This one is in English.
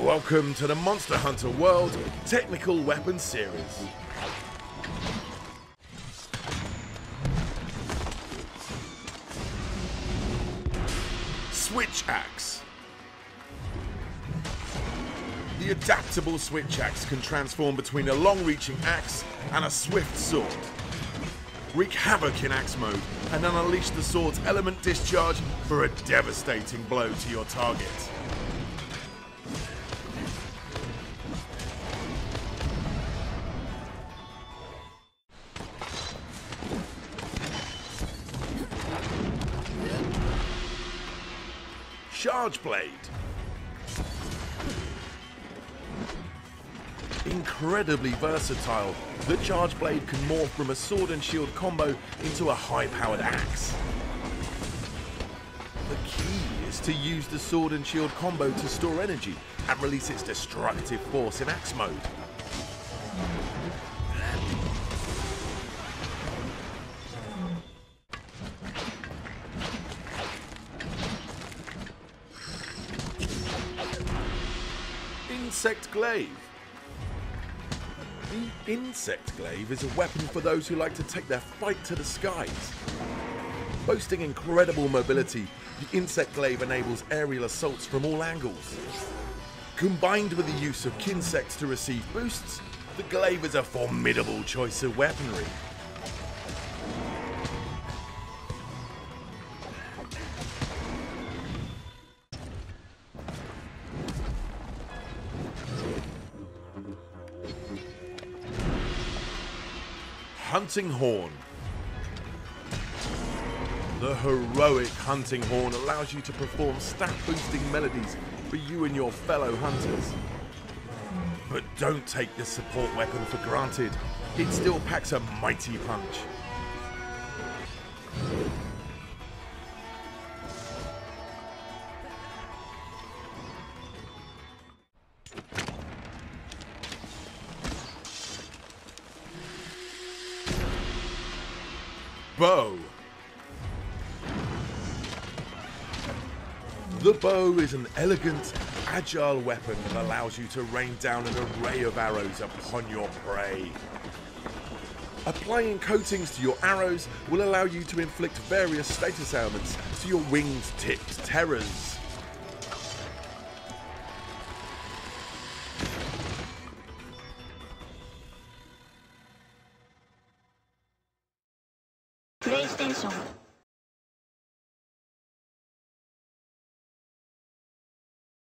Welcome to the Monster Hunter World Technical Weapons Series. Switch Axe. The adaptable Switch Axe can transform between a long-reaching axe and a swift sword. Wreak havoc in axe mode and then unleash the sword's element discharge for a devastating blow to your target. Charge Blade. Incredibly versatile, the Charge Blade can morph from a sword and shield combo into a high-powered axe. The key is to use the sword and shield combo to store energy and release its destructive force in axe mode. Insect Glaive. The Insect Glaive is a weapon for those who like to take their fight to the skies. Boasting incredible mobility, the Insect Glaive enables aerial assaults from all angles. Combined with the use of Kinsects to receive boosts, the Glaive is a formidable choice of weaponry. Hunting Horn. The heroic Hunting Horn allows you to perform stat-boosting melodies for you and your fellow hunters. But don't take this support weapon for granted. It still packs a mighty punch. Bow. The bow is an elegant, agile weapon that allows you to rain down an array of arrows upon your prey. Applying coatings to your arrows will allow you to inflict various status ailments to your winged-tipped terrors.